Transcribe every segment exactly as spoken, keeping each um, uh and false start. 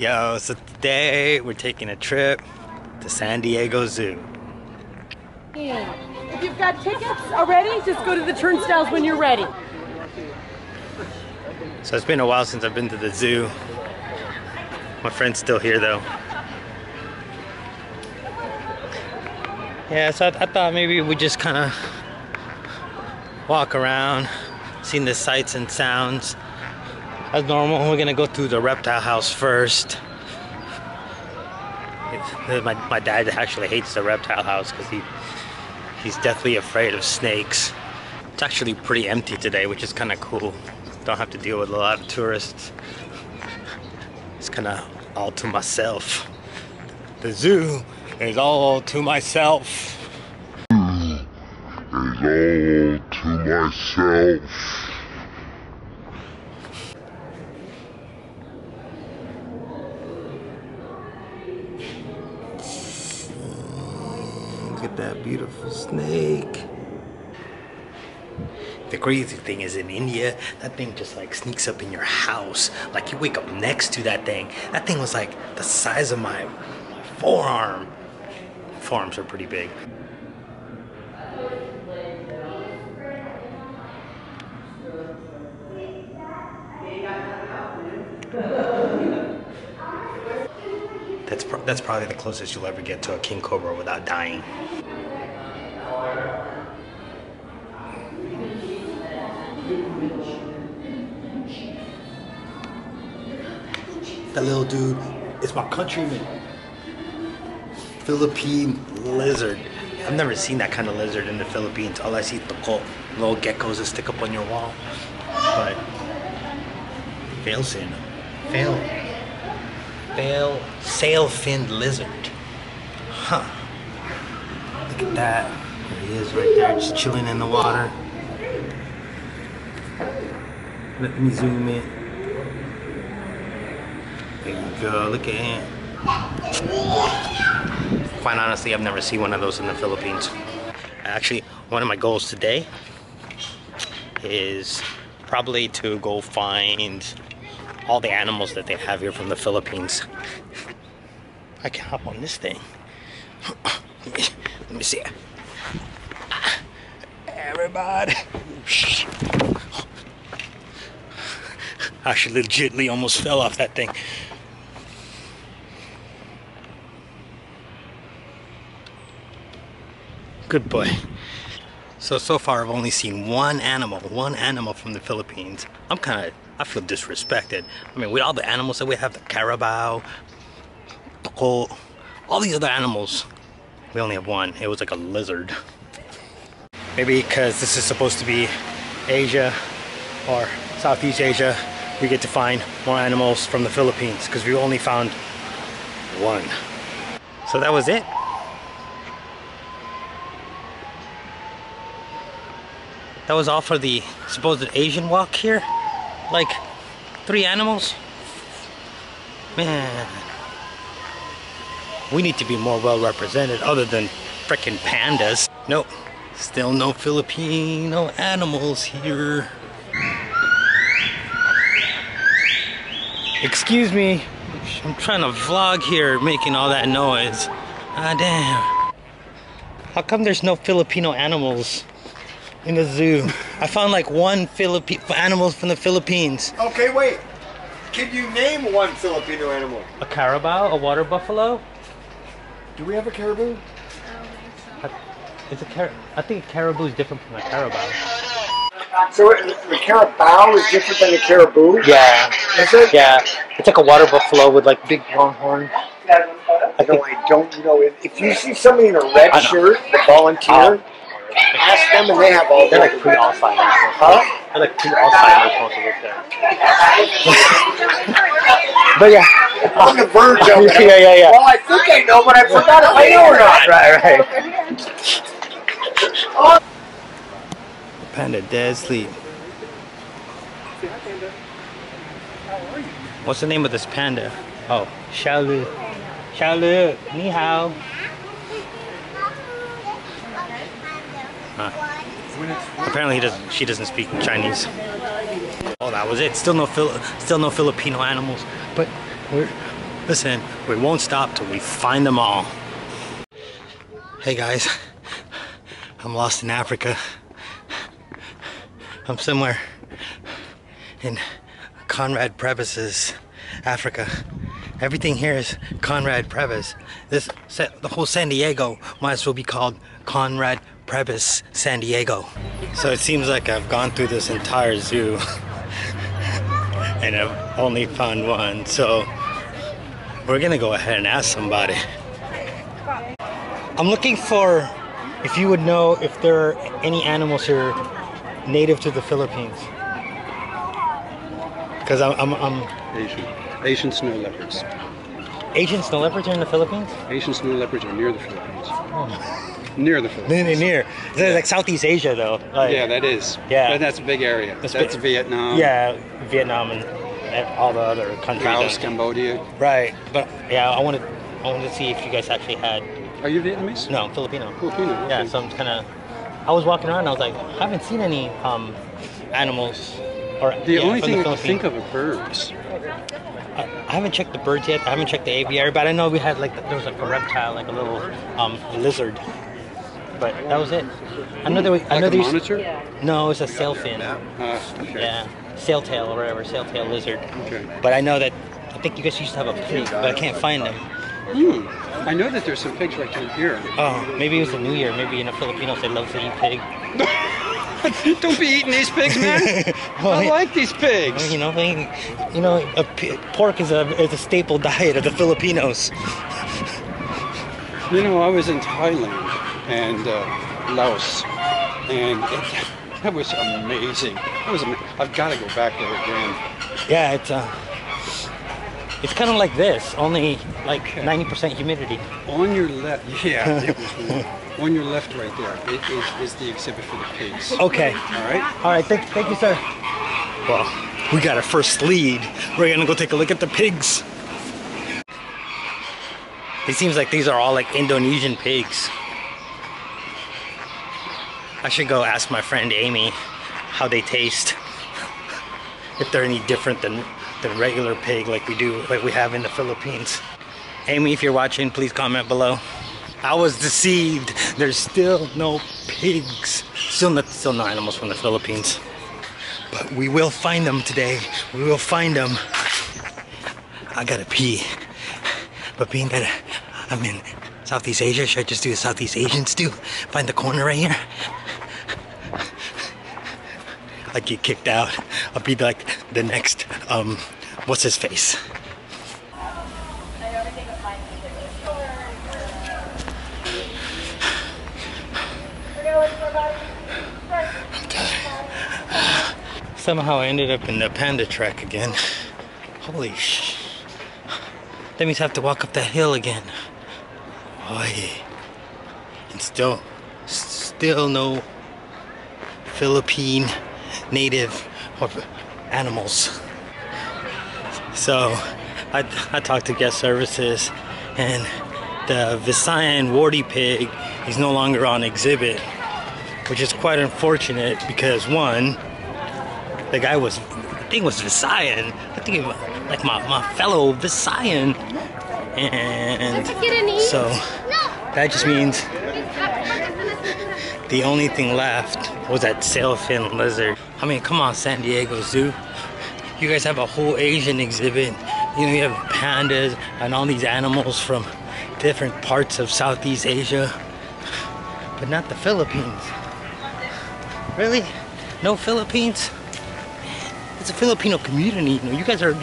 Yo, so today we're taking a trip to San Diego Zoo. If you've got tickets already, just go to the turnstiles when you're ready. So it's been a while since I've been to the zoo. My friend's still here though. Yeah, so I, I thought maybe we just kind of walk around, seeing the sights and sounds. As normal, we're gonna go through the reptile house first. It, my, my dad actually hates the reptile house because he he's deathly afraid of snakes. It's actually pretty empty today, which is kind of cool. Don't have to deal with a lot of tourists. It's kind of all to myself. The zoo is all to myself. Is all to myself. Look at that beautiful snake. The crazy thing is, in India, that thing just like sneaks up in your house. Like you wake up next to that thing. That thing was like the size of my, my forearm. Forearms are pretty big. That's, pr that's probably the closest you'll ever get to a king cobra without dying. That little dude is my countryman. Philippine lizard. I've never seen that kind of lizard in the Philippines. All I see is the little geckos that stick up on your wall. But fail sin. Fail. Fail sail-finned lizard. Huh. Look at that. There he is right there, just chilling in the water. Let me zoom in. There you go, look at him. Quite honestly, I've never seen one of those in the Philippines. Actually, one of my goals today is probably to go find all the animals that they have here from the Philippines. I can hop on this thing. Let me, let me see. Everybody. I actually legitimately almost fell off that thing. Good boy. So, so far I've only seen one animal, one animal from the Philippines. I'm kind of, I feel disrespected. I mean, with all the animals that we have, the carabao, the colt, all these other animals, we only have one. It was like a lizard. Maybe because this is supposed to be Asia or Southeast Asia, we get to find more animals from the Philippines because we only found one. So that was it. That was all for the supposed Asian walk here. Like three animals? Man. We need to be more well represented other than frickin' pandas. Nope. Still no Filipino animals here. Excuse me. I'm trying to vlog here making all that noise. Ah damn. How come there's no Filipino animals in the zoo? I found like one Philippi animals from the Philippines. Okay, wait. Can you name one Filipino animal? A carabao? A water buffalo? Do we have a caribou? I don't think so. I, it's a car I think caribou is different from a carabao. So the carabao is different than the caribou? Yeah. Is it? Yeah. It's like a water buffalo with like big long horn. I don't, I don't know. If, if you see somebody in a red shirt, the volunteer, um, ask them and they have all. They're like pre-Alzheimer's. Huh? They're like pre-Alzheimer's supposed to work there. But yeah. On the verge of it. Yeah, yeah, yeah. Well, I think I know, but I forgot if I know or not. Right, right. The panda dead sleep. What's the name of this panda? Oh, Xiaolu. Xiaolu, ni hao. Huh. Apparently he doesn't, she doesn't speak Chinese. Oh, that was it. Still no Fili still no Filipino animals, but we're Listen, we won't stop till we find them all. Hey guys, I'm lost in Africa. I'm somewhere in Conrad Prebys's Africa. Everything here is Conrad Prebys. This, the whole San Diego might as well be called Conrad Prebys San Diego. So it seems like I've gone through this entire zoo and I've only found one. So we're gonna go ahead and ask somebody. I'm looking for if you would know if there are any animals here native to the Philippines. Because I'm, I'm, I'm Asian. Asian snow leopards. Asian snow leopards are in the Philippines? Asian snow leopards are near the Philippines. Oh. Near the Philippines. Near, near. They're yeah. Like Southeast Asia though. Like, yeah, that is. Yeah. That's a big area. That's, that's big, Vietnam. Yeah, Vietnam and, and all the other countries. Laos, Cambodia. Right. But yeah, I wanted, I wanted to see if you guys actually had... Are you Vietnamese? No, I'm Filipino. Filipino. Okay. Yeah, so I'm kind of... I was walking around and I was like, I haven't seen any um, animals. Or, the yeah, only thing I can think of are birds. I, I haven't checked the birds yet. I haven't checked the aviary, but I know we had like the, there was like a reptile, like a little um, lizard. But that was it. I know there was. Like I know a monitor? Used, no, it's a sailfin. Uh, okay. Yeah, sailtail or whatever, sailtail lizard. Okay. But I know that I think you guys used to have a pig, but I can't find them. Hmm. I know that there's some pigs right here. Oh, maybe it was the New Year. Maybe in the Filipinos they love to eat pig. Don't be eating these pigs, man. Well, I like these pigs. Well, you know, they, you know, a p pork is a is a staple diet of the Filipinos. You know, I was in Thailand and uh, Laos, and it, that was amazing. That was amazing. I've got to go back there again. Yeah, it's uh, it's kind of like this, only like ninety percent humidity. On your left, yeah. It was on your left right there, it is, is the exhibit for the pigs. Okay. All right? All right, thank, thank you, sir. Well, we got our first lead. We're going to go take a look at the pigs. It seems like these are all like Indonesian pigs. I should go ask my friend Amy how they taste. If they're any different than, than regular pig like we do, like we have in the Philippines. Amy, if you're watching, please comment below. I was deceived. There's still no pigs. Still not, still no animals from the Philippines. But we will find them today. We will find them. I gotta pee. But being that I'm in Southeast Asia, should I just do the Southeast Asians do? Find the corner right here? I'd get kicked out. I'll be like the next, um, what's his face? Somehow I ended up in the panda track again. Holy sh! That means I have to walk up that hill again. Oy. And still, still no Philippine native animals. So I, I talked to guest services, and the Visayan warty pig is no longer on exhibit, which is quite unfortunate because one, the guy was, I think was Visayan. I think it was like my, my fellow Visayan. And so that just means the only thing left was that sailfin lizard. I mean, come on, San Diego Zoo. You guys have a whole Asian exhibit. You know, you have pandas and all these animals from different parts of Southeast Asia, but not the Philippines. Really? No Philippines? It's a Filipino community, you know, you guys are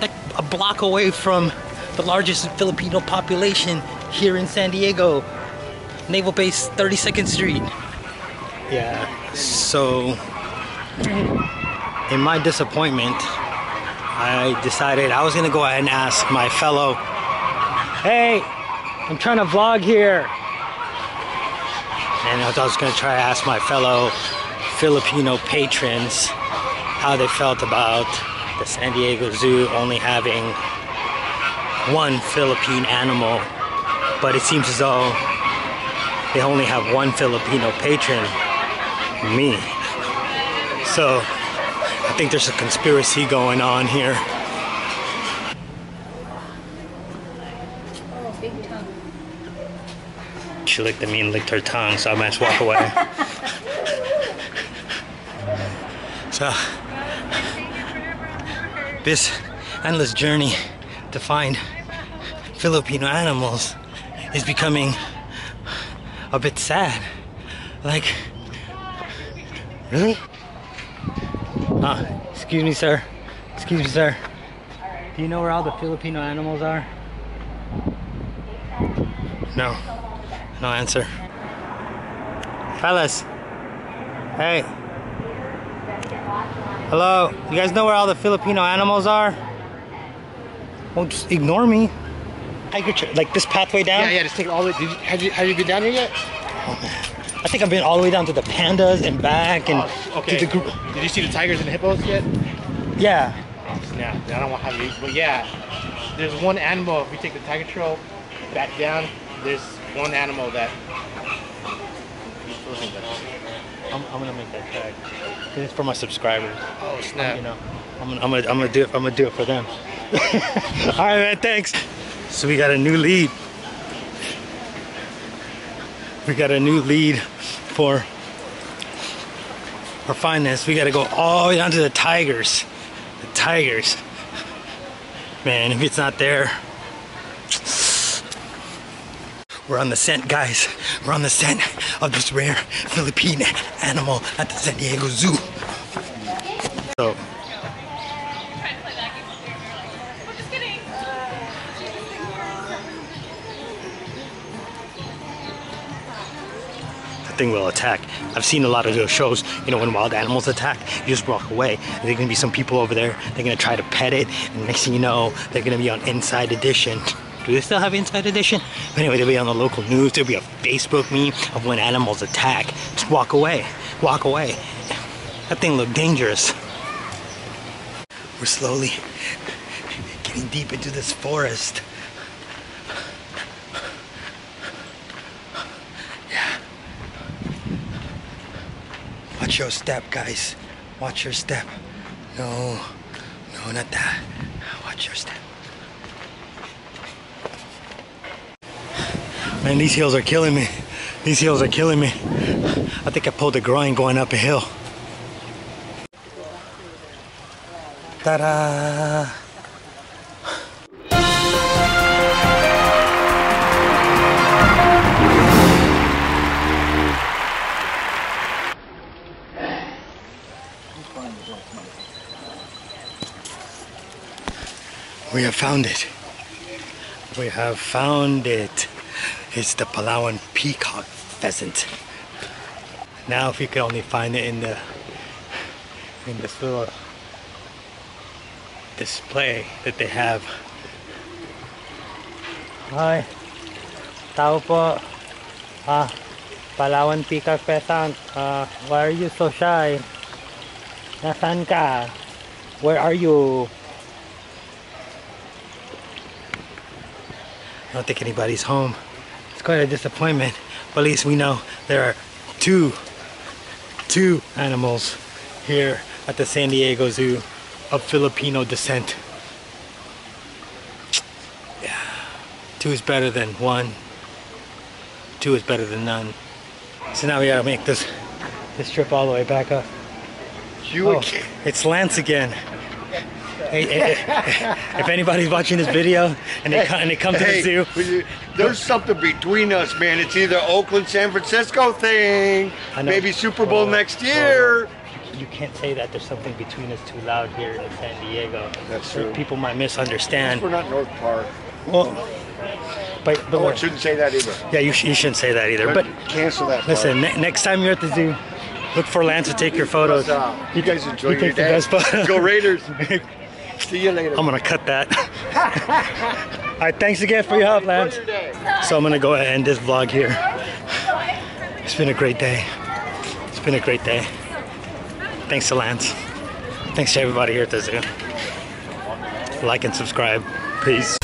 like a block away from the largest Filipino population here in San Diego. Naval Base thirty-second Street. Yeah, so in my disappointment, I decided I was gonna go ahead and ask my fellow, hey, I'm trying to vlog here. And I was gonna try to ask my fellow Filipino patrons how they felt about the San Diego Zoo only having one Philippine animal, but it seems as though they only have one Filipino patron, me. So I think there's a conspiracy going on here. big tongue. She licked at me and licked her tongue, so I must walk away. So, this endless journey to find Filipino animals is becoming a bit sad. Like, really? Uh, excuse me, sir. Excuse me, sir. Do you know where all the Filipino animals are? No. No answer. Fellas. Hey. Hello. You guys know where all the Filipino animals are? Well, just ignore me. I get your, like this pathway down? Yeah, yeah, just take it all the way. Did you, have, you, have you been down here yet? Oh, I think I've been all the way down to the pandas and back and oh, okay. To the group. Did you see the tigers and the hippos yet? Yeah. Oh, snap. I don't want to have you, but yeah. There's one animal, if we take the tiger trail back down, there's one animal that... I'm, I'm gonna make that tag. Cause it's for my subscribers. Oh, snap. I'm, you know, I'm gonna, I'm gonna, I'm gonna do it. I'm gonna do it for them. All right, man. Thanks. So we got a new lead. We got a new lead for for finance. We got to go all the way down to the tigers. The tigers. Man, if it's not there, we're on the scent, guys. We're on the scent of this rare Philippine animal at the San Diego Zoo. So. Thing will attack. I've seen a lot of those shows, you know, when wild animals attack, you just walk away. There's gonna be some people over there, they're gonna try to pet it, and next thing you know, they're gonna be on Inside Edition. Do they still have Inside Edition? But anyway, they'll be on the local news, there'll be a Facebook meme of when animals attack. Just walk away, walk away. That thing looked dangerous. We're slowly getting deep into this forest. Watch your step, guys. Watch your step. No, no, not that. Watch your step. Man, these hills are killing me. These hills are killing me. I think I pulled a groin going up a hill. Ta-da! We have found it. We have found it. It's the Palawan Peacock Pheasant. Now, if you could only find it in the in this little display that they have. Hi, tao po. Ah, Palawan Peacock Pheasant. Ah, why are you so shy? Nasaan ka? Where are you? I don't think anybody's home. It's quite a disappointment, but at least we know there are two two animals here at the San Diego Zoo of Filipino descent. Yeah. Two is better than one. Two is better than none. So now we gotta make this this trip all the way back up. You oh, again. It's Lance again. Hey, hey, hey, if anybody's watching this video and they, hey, come, and they come to hey, the zoo, there's something between us, man. It's either Oakland, San Francisco thing, maybe Super Bowl oh, next year. Oh, you can't say that. There's something between us too loud here in San Diego. That's true. People might misunderstand. We're not North Park. Well, but, but oh, I shouldn't say that either. Yeah, you, sh you shouldn't say that either. But cancel that. Listen, ne next time you're at the zoo, look for Lance to take your photos. You guys enjoy your day. Go Raiders. See you later. I'm gonna cut that. All right, thanks again for your help, Lance. So I'm gonna go ahead and end this vlog here. It's been a great day. It's been a great day. Thanks to Lance. Thanks to everybody here at the zoo. Like and subscribe. Peace.